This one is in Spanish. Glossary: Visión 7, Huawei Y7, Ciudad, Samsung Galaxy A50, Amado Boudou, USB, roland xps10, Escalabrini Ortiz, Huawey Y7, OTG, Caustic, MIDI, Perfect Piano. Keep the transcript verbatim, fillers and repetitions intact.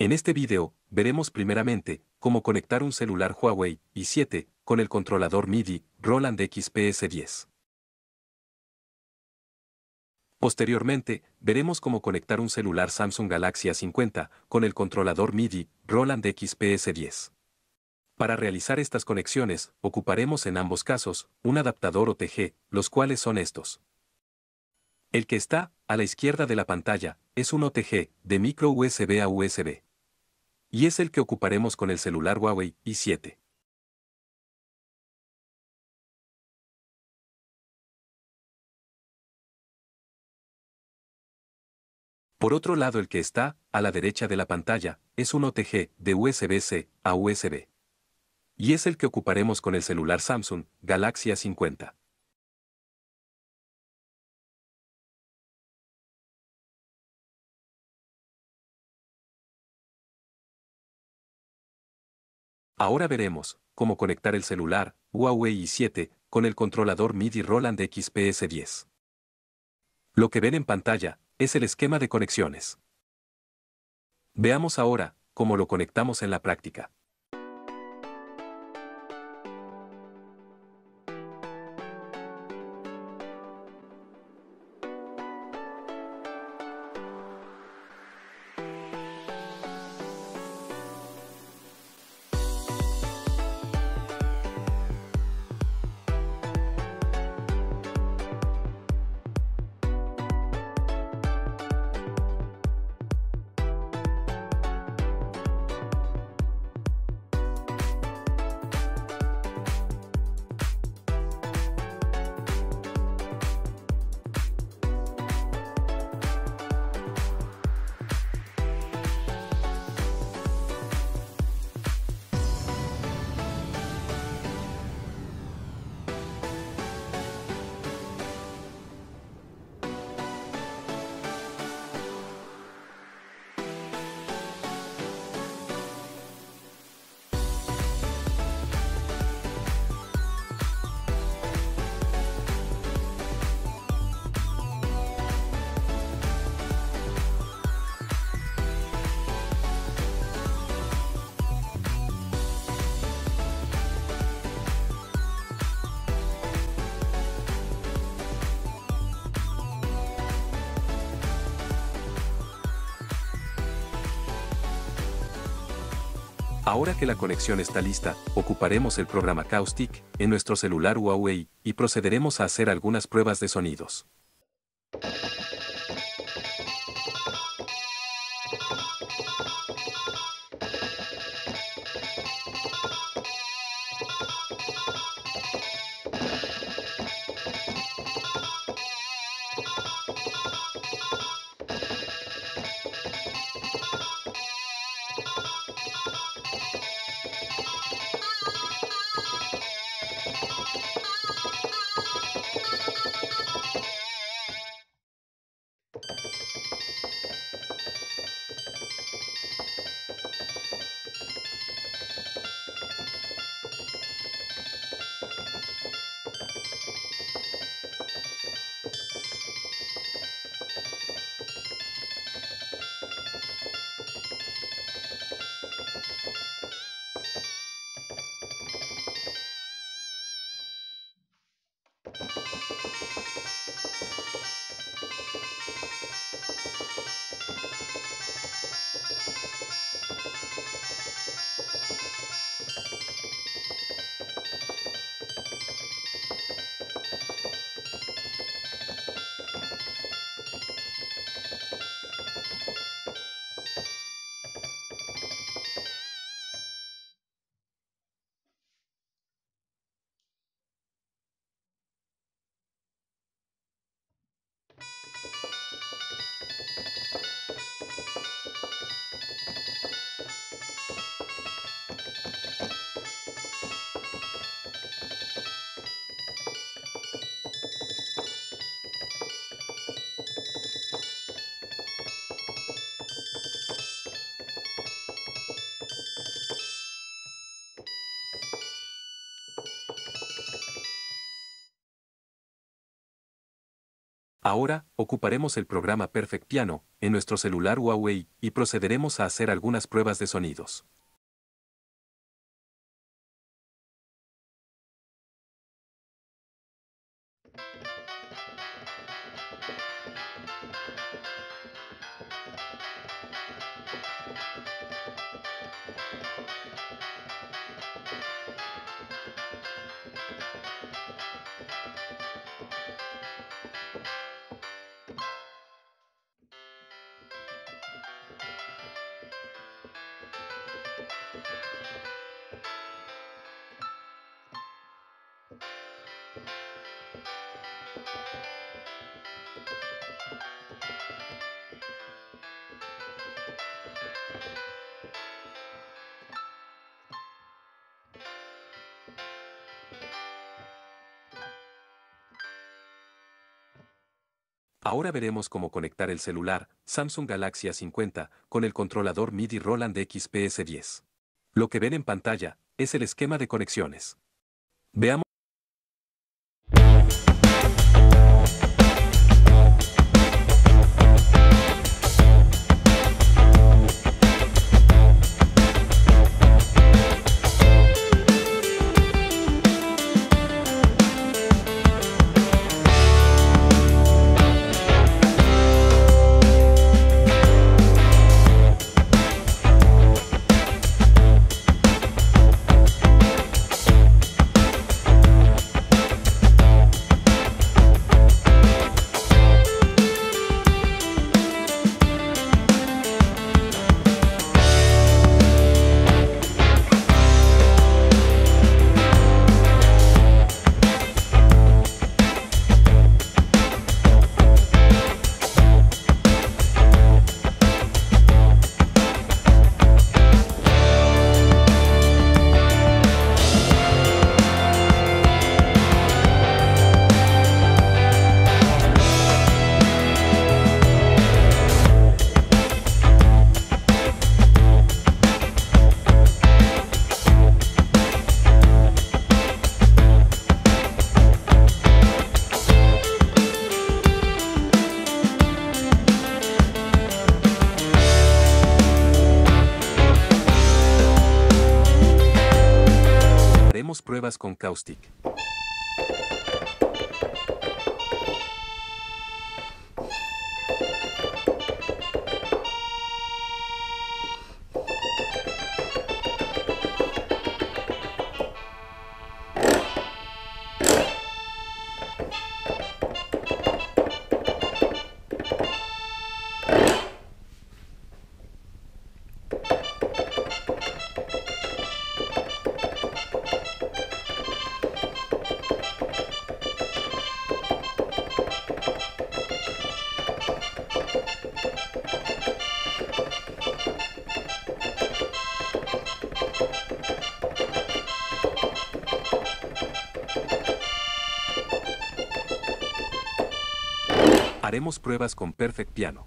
En este video, veremos primeramente cómo conectar un celular Huawei Y siete con el controlador MIDI Roland X P S diez. Posteriormente, veremos cómo conectar un celular Samsung Galaxy A cincuenta con el controlador MIDI Roland X P S diez. Para realizar estas conexiones, ocuparemos en ambos casos un adaptador O T G, los cuales son estos. El que está a la izquierda de la pantalla es un O T G de micro U S B a U S B. Y es el que ocuparemos con el celular Huawei Y siete. Por otro lado, el que está a la derecha de la pantalla es un O T G de U S B-C a U S B. Y es el que ocuparemos con el celular Samsung Galaxy A cincuenta. Ahora veremos cómo conectar el celular Huawei Y siete con el controlador MIDI Roland X P S diez. Lo que ven en pantalla es el esquema de conexiones. Veamos ahora cómo lo conectamos en la práctica. Ahora que la conexión está lista, ocuparemos el programa Caustic en nuestro celular Huawei y procederemos a hacer algunas pruebas de sonidos. Ahora, ocuparemos el programa Perfect Piano en nuestro celular Huawei y procederemos a hacer algunas pruebas de sonidos. Ahora veremos cómo conectar el celular Samsung Galaxy A cincuenta con el controlador MIDI Roland X P S diez. Lo que ven en pantalla es el esquema de conexiones. Veamos. Pruebas con Caustic. Haremos pruebas con Perfect Piano.